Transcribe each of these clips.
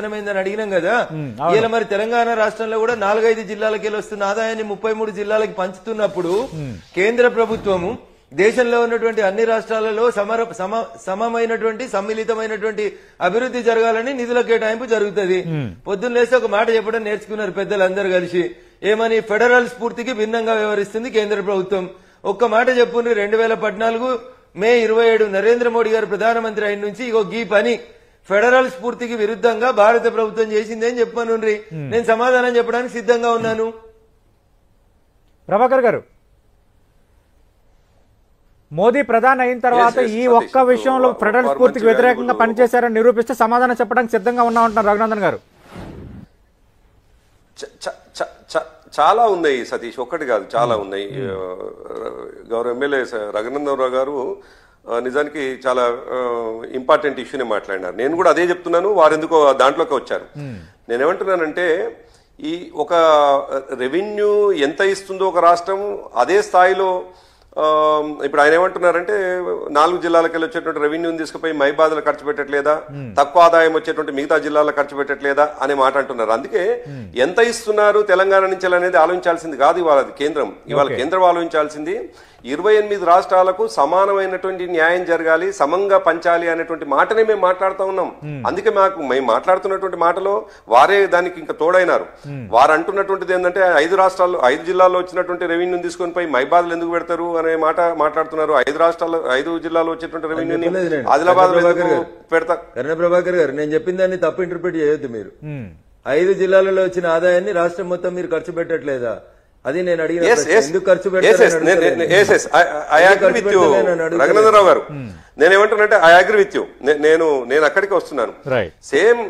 విచ్చలవిడితనమైందని అడిగినాం కదా. ఇలా మరి తెలంగాణ రాష్ట్రంలో కూడా 4-5 జిల్లాలకి వస్తున్న ఆదాయాన్ని 33 జిల్లాలకు పంచుతున్నప్పుడు కేంద్ర ప్రభుత్వము దేశంలో ఉన్నటువంటి అన్ని రాష్ట్రాలలో సమమైనటువంటి సమ్మిళితమైనటువంటి అభివృద్ధి జరగాలని నిధుల కేటాయింపు జరుగుతుంది. పొద్దున్న లేసి ఒక మాట చెప్పడం నేర్చుకున్నారు పెద్దలందరూ కలిసి, ఏమని? ఫెడరల్ స్ఫూర్తికి భిన్నంగా వ్యవహరిస్తుంది కేంద్ర ప్రభుత్వం. ఒక్క మాట చెప్పుండ్రు 2014 మే 27 నరేంద్ర మోడీ గారు ప్రధానమంత్రి అయిన నుంచి ఇగో గీ పని ఫెడరల్ స్ఫూర్తికి విరుద్ధంగా భారత ప్రభుత్వం చేసింది అని చెప్పనుండ్రి. నేను సమాధానం చెప్పడానికి సిద్ధంగా ఉన్నాను. ప్రభాకర్ గారు, మోదీ ప్రధాని అయిన తర్వాత ఈ ఒక్క విషయంలో ఫెడరల్ స్ఫూర్తికి వ్యతిరేకంగా పనిచేశారని నిరూపిస్తే సమాధానం చెప్పడానికి సిద్ధంగా ఉన్నామంటున్నారు రఘునందన్ గారు. చాలా ఉన్నాయి సతీష్, ఒక్కటి కాదు చాలా ఉన్నాయి. గౌరవ ఎమ్మెల్యే రఘునందన్ రావు గారు నిజానికి చాలా ఇంపార్టెంట్ ఇష్యూనే మాట్లాడినారు. నేను కూడా అదే చెప్తున్నాను, వారెందుకో దాంట్లోకి వచ్చారు. నేనేమంటున్నానంటే ఈ ఒక రెవెన్యూ ఎంత ఇస్తుందో ఒక రాష్ట్రం అదే స్థాయిలో ఇప్పుడు ఆయన ఏమంటున్నారంటే 4 జిల్లాలకెళ్ళి వచ్చేటువంటి రెవెన్యూని తీసుకుపోయి మైబాదులు ఖర్చు పెట్టట్లేదా, తక్కువ ఆదాయం వచ్చేటువంటి మిగతా జిల్లాలో ఖర్చు పెట్టట్లేదా అనే మాట అంటున్నారు. అందుకే ఎంత ఇస్తున్నారు తెలంగాణ నుంచి అనేది ఆలోచించాల్సింది కాదు ఇవాళ కేంద్రం. ఇవాళ కేంద్రం ఆలోచించాల్సింది 28 రాష్ట్రాలకు సమానమైనటువంటి న్యాయం జరగాలి, సమంగా పంచాలి అనేటువంటి మాటనే మేము మాట్లాడుతూ ఉన్నాం. అందుకే మేము మాట్లాడుతున్నటువంటి మాటలో వారే దానికి ఇంకా తోడైనారు. వారు అంటున్నటువంటిది ఏంటంటే 5 జిల్లాల్లో వచ్చినటువంటి రెవెన్యూని తీసుకొని పోయి మైబాదులు ఎందుకు పెడతారు అనే మాట మాట్లాడుతున్నారు. 5 జిల్లాల్లో వచ్చేటువంటి రెవెన్యూని ఆదిలాబాద్ పెడతారు. కరణ ప్రభాకర్ గారు, నేను చెప్పిన దాన్ని తప్పు ఇంటర్ప్రిట్ చేయొద్దు మీరు. 5 జిల్లాలలో వచ్చిన ఆదాయాన్ని రాష్ట్రం మొత్తం మీరు ఖర్చు పెట్టట్లేదా అది నేను అడిగిన. ఖర్చు రఘునందన్ రావు గారు, నేనేమంటానంటే ఐ అగ్రీ విత్ యూ. నేను అక్కడికి వస్తున్నాను. సేమ్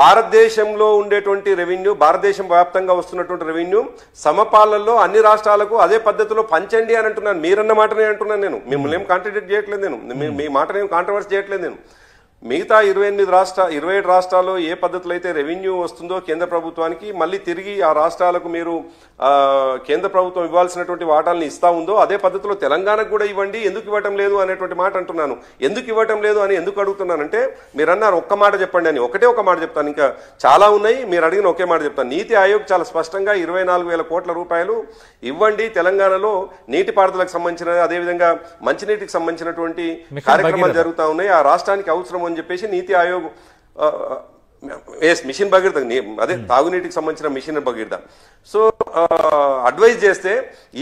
భారతదేశంలో ఉండేటువంటి రెవెన్యూ, భారతదేశం వ్యాప్తంగా వస్తున్నటువంటి రెవెన్యూ సమపాలనలో అన్ని రాష్ట్రాలకు అదే పద్ధతిలో పంచండి అని అంటున్నాను. మీరన్న మాటనే అంటున్నాను నేను. మిమ్మల్ని ఏం కాంట్రడిక్ట్ చేయట్లేదు నేను, మీ మాటనే కాంట్రవర్సీ చేయట్లేదు నేను. మిగతా 27 రాష్ట్రాల్లో ఏ పద్ధతిలో అయితే రెవెన్యూ వస్తుందో కేంద్ర ప్రభుత్వానికి, మళ్ళీ తిరిగి ఆ రాష్ట్రాలకు మీరు కేంద్ర ప్రభుత్వం ఇవ్వాల్సినటువంటి వాటాలను ఇస్తా ఉందో అదే పద్ధతిలో తెలంగాణకు కూడా ఇవ్వండి, ఎందుకు ఇవ్వటం లేదు అనేటువంటి మాట అంటున్నాను. ఎందుకు ఇవ్వటం లేదు అని ఎందుకు అడుగుతున్నానంటే, మీరు అన్నారు ఒక్క మాట చెప్పండి అని. ఒకటే ఒక మాట చెప్తాను, ఇంకా చాలా ఉన్నాయి మీరు అడిగిన ఒకే మాట చెప్తాను. నీతి ఆయోగ్ చాలా స్పష్టంగా 24,000 కోట్ల రూపాయలు ఇవ్వండి తెలంగాణలో నీటిపారుదలకు సంబంధించిన, అదేవిధంగా మంచినీటికి సంబంధించినటువంటి కార్యక్రమాలు జరుగుతూ ఉన్నాయి, ఆ రాష్ట్రానికి అవసరం అని చెప్పేసి నీతి ఆయోగ్ మిషన్ భగీరథ, అదే తాగునీటికి సంబంధించిన మిషన్ భగీరథ సో అడ్వైజ్ చేస్తే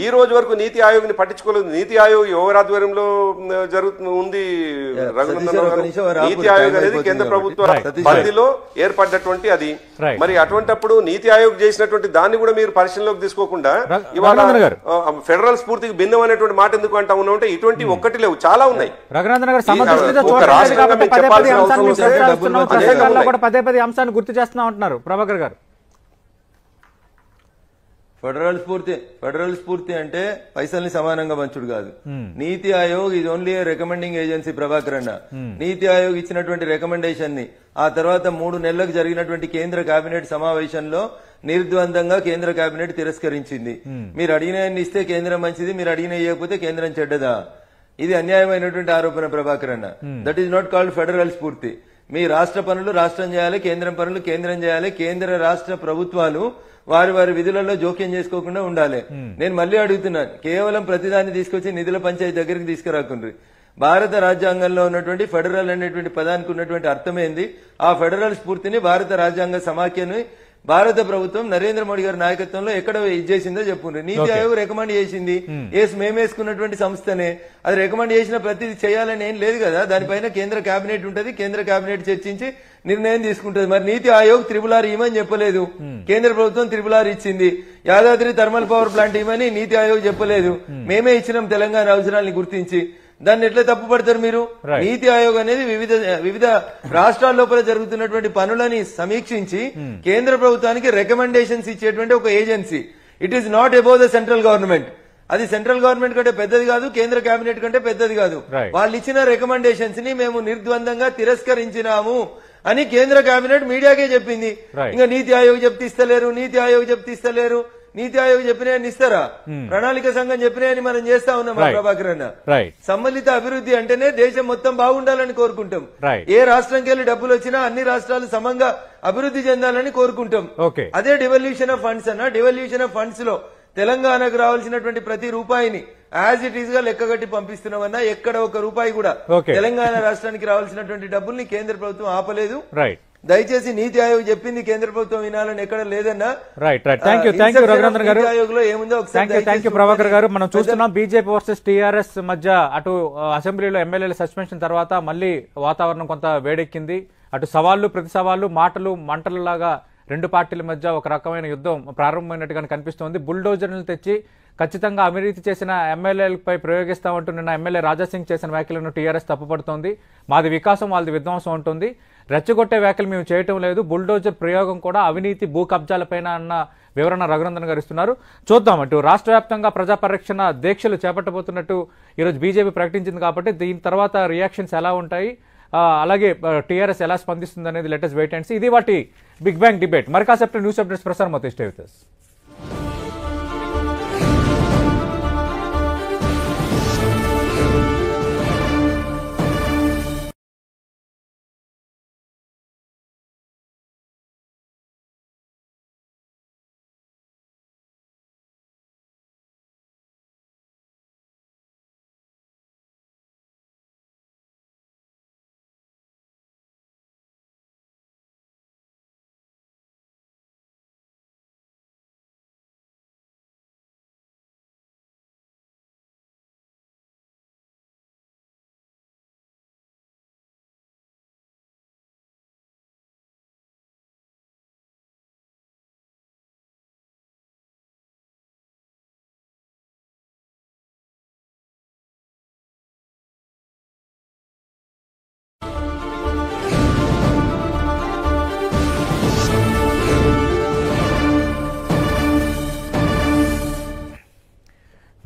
ఈ రోజు వరకు నీతి ఆయోగ్ ని పట్టించుకోలేదు. నీతి ఆయోగ్ ఎవరి ఆధ్వర్యంలో జరుగుతుంది? నీతి ఆయోగ్ అనేది కేంద్ర ప్రభుత్వ పరిధిలో ఏర్పడ్డటువంటి అది. మరి అటువంటిప్పుడు నీతి ఆయోగ్ చేసినటువంటి దాన్ని కూడా మీరు పరిశీలనలోకి తీసుకోకుండా ఇవాళ ఫెడరల్ స్ఫూర్తికి భిన్నం అనేటువంటి మాట ఎందుకు అంటా ఉన్నాం అంటే ఇటువంటి ఒక్కటి లేవు, చాలా ఉన్నాయి. అంశాన్ని గుర్తు చేస్తున్నా ఉంటున్నారు ప్రభాకర్ గారు. ఫెడరల్ స్ఫూర్తి అంటే పైసల్ని సమానంగా పంచుడు కాదు. నీతి ఆయోగ్ ఇది ఓన్లీ రికమెండింగ్ ఏజెన్సీ ప్రభాకర్ అన్న. నీతి ఆయోగ్ ఇచ్చినటువంటి రికమెండేషన్ ని ఆ తర్వాత 3 నెలలకు జరిగినటువంటి కేంద్ర కేబినెట్ సమావేశంలో నిర్ద్వందంగా కేంద్ర కేబినెట్ తిరస్కరించింది. మీరు అడిగినవన్నీ ఇస్తే కేంద్రం మంచిది, మీరు అడిగిన ఇవ్వకపోతే కేంద్రం చెడ్డదా? ఇది అన్యాయమైనటువంటి ఆరోపణ ప్రభాకర్ అన్న. That is not called federal స్ఫూర్తి. మీ రాష్ట్ర పనులు రాష్ట్రం చేయాలి, కేంద్రం పనులు కేంద్రం చేయాలి. కేంద్ర రాష్ట్ర ప్రభుత్వాలు వారి విధులలో జోక్యం చేసుకోకుండా ఉండాలి. నేను మళ్ళీ అడుగుతున్నాను, కేవలం ప్రతిదాన్ని తీసుకొచ్చి నిధుల పంచాయతీ దగ్గరికి తీసుకురాకుండ్రి. భారత రాజ్యాంగంలో ఉన్నటువంటి ఫెడరల్ అనేటువంటి పదానికి ఉన్నటువంటి అర్థమేంది? ఆ ఫెడరల్ స్ఫూర్తిని, భారత రాజ్యాంగ సమాఖ్యని భారత ప్రభుత్వం నరేంద్ర మోడీ గారి నాయకత్వంలో ఎక్కడ ఇచ్చేసిందో చెప్పుండ్రి. నీతి ఆయోగ్ రికమెండ్ చేసింది మేమేసుకున్నటువంటి సంస్థనే. అది రికమెండ్ చేసిన ప్రతిది చేయాలని ఏం లేదు కదా. దానిపైన కేంద్ర కేబినెట్ ఉంటుంది, కేంద్ర కేబినెట్ చర్చించి నిర్ణయం తీసుకుంటుంది. మరి నీతి ఆయోగ్ 666 ఇవ్వమని చెప్పలేదు, కేంద్ర ప్రభుత్వం 666 ఇచ్చింది. యాదాద్రి థర్మల్ పవర్ ప్లాంట్ ఇవ్వమని నీతి ఆయోగ్ చెప్పలేదు, మేమే ఇచ్చినాం తెలంగాణ అవసరాలను గుర్తించి. దాన్ని ఎట్లా తప్పు పడతారు మీరు? నీతి ఆయోగ్ అనేది వివిధ రాష్ట్రాల లోపల జరుగుతున్నటువంటి పనులని సమీక్షించి కేంద్ర ప్రభుత్వానికి రికమెండేషన్స్ ఇచ్చేటువంటి ఒక agency. It is not above the central government. అది సెంట్రల్ గవర్నమెంట్ కంటే పెద్దది కాదు, కేంద్ర కేబినెట్ కంటే పెద్దది కాదు. వాళ్ళు ఇచ్చిన రికమెండేషన్స్ ని మేము నిర్ద్వందంగా తిరస్కరించినాము అని కేంద్ర కేబినెట్ మీడియాకే చెప్పింది. ఇంకా నీతి ఆయోగ్ చెప్తిస్తలేరు, నీతి ఆయోగ్ చెప్తిస్తలేరు, నీతి ఆయోగ్ చెప్పినాయని ఇస్తారా? ప్రణాళిక సంఘం చెప్పినాయని మనం చేస్తా ఉన్నాం. ప్రభాకర్ అన్న, సంబంధిత అభివృద్ధి అంటేనే దేశం మొత్తం బాగుండాలని కోరుకుంటాం. ఏ రాష్ట్రంకి వెళ్ళి డబ్బులు వచ్చినా అన్ని రాష్ట్రాలు సమంగా అభివృద్ధి చెందాలని కోరుకుంటాం. అదే డివల్యూషన్ ఆఫ్ ఫండ్స్ అన్న. డివల్యూషన్ ఆఫ్ ఫండ్స్ లో తెలంగాణకు రావాల్సినటువంటి ప్రతి రూపాయిని యాజ్ ఇట్ ఈస్ గా లెక్కగట్టి పంపిస్తున్నామన్నా. ఎక్కడ ఒక రూపాయి కూడా తెలంగాణ రాష్ట్రానికి రావాల్సినటువంటి డబ్బుల్ని కేంద్ర ప్రభుత్వం ఆపలేదు. దయచేసి నీతి ఆయోగ్ చెప్పింది కేంద్ర ప్రభుత్వం వినాలని ఎక్కడ లేదన్నా. రఘునందన్ గారు ఆయోగ్లో ఏముందో ఒకసారి. ప్రభాకర్ గారు, మనం చూస్తున్నాం బీజేపీ వర్సెస్ టీఆర్ఎస్ మధ్య అటు అసెంబ్లీలో ఎమ్మెల్యేల సస్పెన్షన్ తర్వాత మళ్ళీ వాతావరణం కొంత వేడెక్కింది. అటు సవాళ్లు, ప్రతి సవాళ్లు, మాటలు మంటలలాగా రెండు పార్టీల మధ్య ఒక రకమైన యుద్ధం ప్రారంభమైనట్టుగా కనిపిస్తోంది. బుల్డోజర్లను తెచ్చి ఖచ్చితంగా అవినీతి చేసిన ఎమ్మెల్యేలపై ప్రయోగిస్తామంటూ నిన్న ఎమ్మెల్యే రాజాసింగ్ చేసిన వ్యాఖ్యలను టీఆర్ఎస్ తప్పుపడుతోంది. మాది వికాసం, వాళ్ళది విధ్వంసం ఉంటుంది. రెచ్చగొట్టే వ్యాఖ్యలు మేము చేయటం లేదు. బుల్డోజర్ ప్రయోగం కూడా అవినీతి, భూ కబ్జాలపైన అన్న వివరణ రఘునందన్ గారు ఇస్తున్నారు. చూద్దామంటూ రాష్ట్ర వ్యాప్తంగా ప్రజా పరిరక్షణ దీక్షలు చేపట్టబోతున్నట్టు ఈరోజు బీజేపీ ప్రకటించింది. కాబట్టి దీని తర్వాత రియాక్షన్స్ ఎలా ఉంటాయి, అలాగే టీఆర్ఎస్ ఎలా స్పందిస్తుంది అనేది లెటెస్ట్ వెయిట్ అండ్ సీ. ఇది వాటి బిగ్ బ్యాంగ్ డిబేట్. మరి కాసేపు న్యూస్ అప్డేట్స్ ప్రసారం అవుతాయి. Stay with us.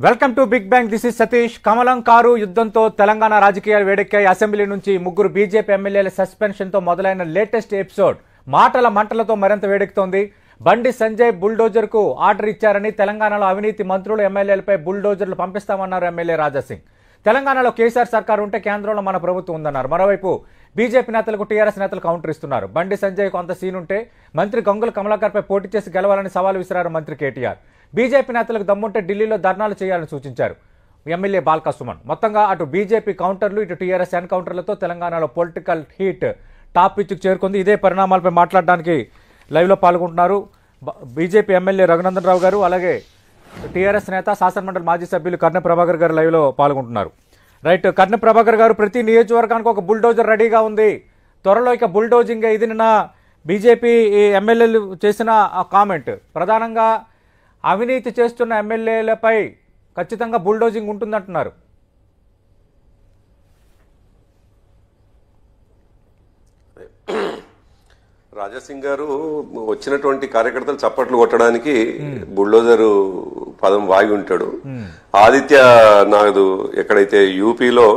Welcome to big bang. This is Satish. కమలం కారు యుద్ధంతో తెలంగాణ రాజకీయాలు వేడెక్కాయి. అసెంబ్లీ నుంచి ముగ్గురు బీజేపీ ఎమ్మెల్యేల సస్పెన్షన్తో మొదలైన లేటెస్ట్ ఎపిసోడ్ మాటల మంటలతో మరింత వేడెక్కుతోంది. బండి సంజయ్ బుల్డోజర్కు ఆర్డర్ ఇచ్చారని, తెలంగాణలో అవినీతి మంత్రులు, ఎమ్మెల్యేలపై బుల్డోజర్లు పంపిస్తామన్నారు ఎమ్మెల్యే రాజాసింగ్. తెలంగాణలో కేసీఆర్ సర్కారు ఉంటే కేంద్రంలో మన ప్రభుత్వం ఉందన్నారు. మరోవైపు బీజేపీ నేతలకు టీఆర్ఎస్ నేతలు కౌంటర్ ఇస్తున్నారు. బండి సంజయ్ కొంత సీన్ ఉంటే మంత్రి గంగుల కమలాకర్పై పోటీ చేసి గెలవాలని సవాల్ విసిరారు మంత్రి కేటీఆర్. బీజేపీ నేతలకు దమ్ముంటే ఢిల్లీలో ధర్నాలు చేయాలని సూచించారు ఎమ్మెల్యే బాల్కా సుమన్. మొత్తంగా అటు బీజేపీ కౌంటర్లు, ఇటు టీఆర్ఎస్ ఎన్ కౌంటర్లతో తెలంగాణలో పొలిటికల్ హీట్ టాప్ పిచ్కు చేరుకుంది. ఇదే పరిణామాలపై మాట్లాడడానికి లైవ్లో పాల్గొంటున్నారు బీజేపీ ఎమ్మెల్యే రఘునందన్ రావు గారు, అలాగే టీఆర్ఎస్ నేత శాసనమండలి మాజీ సభ్యులు కర్ణ ప్రభాకర్ గారు లైవ్లో పాల్గొంటున్నారు. రైట్, కర్ణ ప్రభాకర్ గారు, ప్రతి నియోజకవర్గానికి ఒక బుల్డోజర్ రెడీగా ఉంది, త్వరలో ఇక బుల్డోజింగ్. ఇది నిన్న బీజేపీ ఎమ్మెల్యేలు చేసిన కామెంట్. ప్రధానంగా అవినీతి చేస్తున్న ఎమ్మెల్యేలపై ఖచ్చితంగా బుల్డోజింగ్ ఉంటుందంటున్నారు. రాజాసింగ్ గారు వచ్చినటువంటి కార్యకర్తలు చప్పట్లు కొట్టడానికి బుల్డోజరు పదం వాగి ఉంటాడు. ఆదిత్య నాయుడు ఎక్కడైతే యూపీలో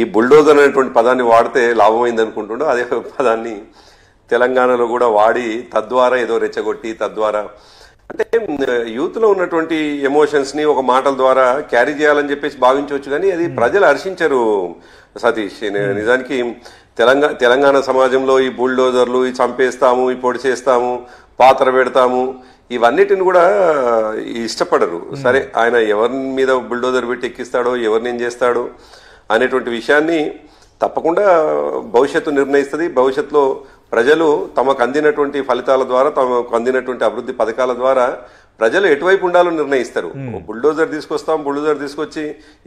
ఈ బుల్డోజర్ అనేటువంటి పదాన్ని వాడితే లాభమైంది అనుకుంటుండో, అదే పదాన్ని తెలంగాణలో కూడా వాడి తద్వారా ఏదో రెచ్చగొట్టి, తద్వారా అంటే యూత్లో ఉన్నటువంటి ఎమోషన్స్ని ఒక మాటల ద్వారా క్యారీ చేయాలని చెప్పేసి భావించవచ్చు. కానీ అది ప్రజలు హర్షించరు సతీష్. నిజానికి తెలంగాణ సమాజంలో ఈ బుల్డోజర్లు, ఈ చంపేస్తాము, ఈ పొడి చేస్తాము, పాత్ర పెడతాము, ఇవన్నిటిని కూడా ఇష్టపడరు. సరే, ఆయన ఎవరి మీద బుల్డోజర్ పెట్టి ఎక్కిస్తాడో, ఎవరిని ఏం చేస్తాడో అనేటువంటి విషయాన్ని తప్పకుండా భవిష్యత్తు నిర్ణయిస్తుంది. భవిష్యత్తులో ప్రజలు తమకు అందినటువంటి ఫలితాల ద్వారా, తమకు అందినటువంటి అభివృద్ధి పథకాల ద్వారా ప్రజలు ఎటువైపు ఉండాలో నిర్ణయిస్తారు. బుల్డోజర్ తీసుకొస్తాం, బుల్డోజర్ తీసుకొచ్చి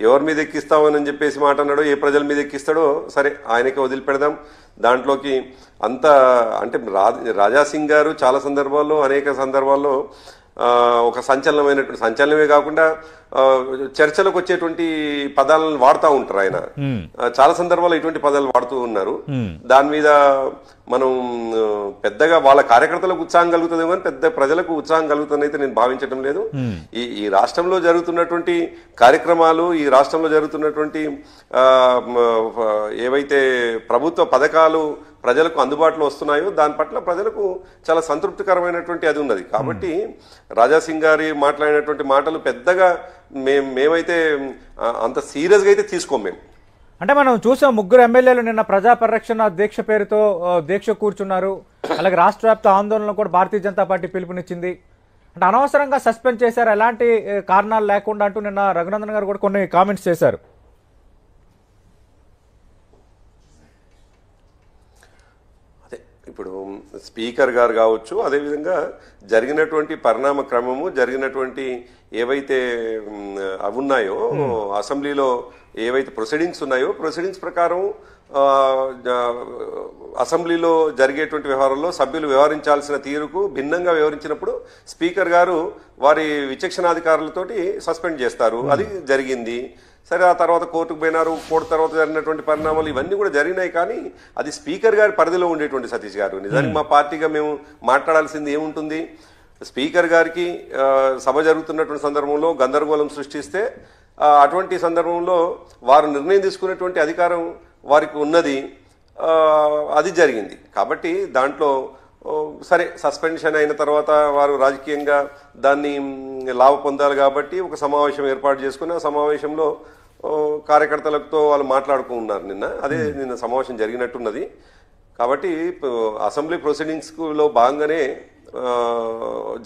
ఎవరి మీద ఎక్కిస్తామని చెప్పేసి మాట అన్నాడో, ఏ ప్రజల మీద ఎక్కిస్తాడో సరే ఆయనకే వదిలిపెడదాం. దాంట్లోకి అంత అంటే రాజాసింగ్ గారు చాలా సందర్భాల్లో, అనేక సందర్భాల్లో ఒక సంచలనమైనటువంటి, సంచలనమే కాకుండా చర్చలకు వచ్చేటువంటి పదాలను వాడుతూ ఉంటారు. ఆయన చాలా సందర్భాల్లో ఇటువంటి పదాలు వాడుతూ ఉన్నారు. దాని మీద మనం పెద్దగా వాళ్ళ కార్యకర్తలకు ఉత్సాహం కలుగుతుందేమో కానీ పెద్ద ప్రజలకు ఉత్సాహం కలుగుతుందైతే నేను భావించడం లేదు. ఈ ఈ రాష్ట్రంలో జరుగుతున్నటువంటి కార్యక్రమాలు, ఈ రాష్ట్రంలో జరుగుతున్నటువంటి ఏవైతే ప్రభుత్వ పథకాలు ప్రజలకు అందుబాటులో వస్తున్నాయో దాని పట్ల ప్రజలకు చాలా సంతృప్తికరమైనటువంటి అది ఉన్నది. కాబట్టి రాజాసింగ్ గారి మాట్లాడినటువంటి మాటలు పెద్దగా మేమైతే అంత సీరియస్గా అయితే తీసుకోము. మేము అంటే మనం చూసాం ముగ్గురు ఎమ్మెల్యేలు నిన్న ప్రజా పరిరక్షణ దీక్ష పేరుతో దీక్ష కూర్చున్నారు. అలాగే రాష్ట్ర వ్యాప్త ఆందోళనలు కూడా భారతీయ జనతా పార్టీ పిలుపునిచ్చింది. అంటే అనవసరంగా సస్పెండ్ చేశారు ఎలాంటి కారణాలు లేకుండా అంటూ నిన్న రఘునందన్ గారు కూడా కొన్ని కామెంట్స్ చేశారు. అదే ఇప్పుడు స్పీకర్ గారు కావచ్చు, అదేవిధంగా జరిగినటువంటి పరిణామ క్రమము, జరిగినటువంటి ఏవైతే అవి ఉన్నాయో అసెంబ్లీలో ఏవైతే ప్రొసీడింగ్స్ ఉన్నాయో ప్రొసీడింగ్స్ ప్రకారం అసెంబ్లీలో జరిగేటువంటి వ్యవహారంలో సభ్యులు వ్యవహరించాల్సిన తీరుకు భిన్నంగా వ్యవహరించినప్పుడు స్పీకర్ గారు వారి విచక్షణాధికారులతోటి సస్పెండ్ చేస్తారు. అది జరిగింది. సరే, ఆ తర్వాత కోర్టుకు పోయినారు. కోర్టు తర్వాత జరిగినటువంటి పరిణామాలు ఇవన్నీ కూడా జరిగినాయి. కానీ అది స్పీకర్ గారి పరిధిలో ఉండేటువంటి సతీష్ గారు నిజానికి మా పార్టీగా మేము మాట్లాడాల్సింది ఏముంటుంది? స్పీకర్ గారికి సభ జరుగుతున్నటువంటి సందర్భంలో గందరగోళం సృష్టిస్తే అటువంటి సందర్భంలో వారు నిర్ణయం తీసుకునేటువంటి అధికారం వారికి ఉన్నది. అది జరిగింది. కాబట్టి దాంట్లో సరే సస్పెన్షన్ అయిన తర్వాత వారు రాజకీయంగా దాన్ని లాభ పొందాలి కాబట్టి ఒక సమావేశం ఏర్పాటు చేసుకుని ఆ సమావేశంలో కార్యకర్తలతో వాళ్ళు మాట్లాడుకున్నారు. నిన్న అదే నిన్న సమావేశం జరిగినట్టున్నది. కాబట్టి అసెంబ్లీ ప్రొసీడింగ్స్లో భాగంగానే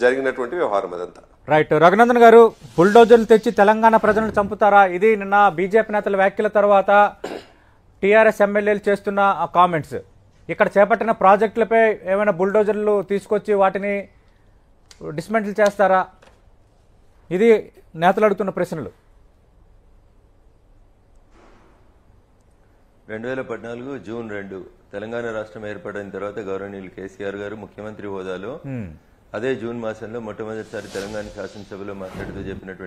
జరిగినటువంటి వ్యవహారం అదంతా. రైట్. రఘునందన్ గారు, బుల్డోజర్లు తెచ్చి తెలంగాణ ప్రజలను చంపుతారా? ఇది నిన్న బీజేపీ నేతల వ్యాఖ్యల తర్వాత టీఆర్ఎస్ ఎమ్మెల్యేలు చేస్తున్న కామెంట్స్. ఇక్కడ చేపట్టిన ప్రాజెక్టులపై ఏమైనా బుల్డోజర్లు తీసుకొచ్చి వాటిని డిస్మెంటిల్ చేస్తారా? ఇది నేతలు అడుగుతున్న ప్రశ్నలు. 2014 జూన్ 2 తెలంగాణ రాష్ట్రం ఏర్పడిన తర్వాత గౌరవనీయులు కేసీఆర్ గారు ముఖ్యమంత్రి హోదాలో అదే జూన్ మాసంలో మొట్టమొదటిసారి తెలంగాణ శాసనసభలో మాట్లాడుతూ చెప్పినటువంటి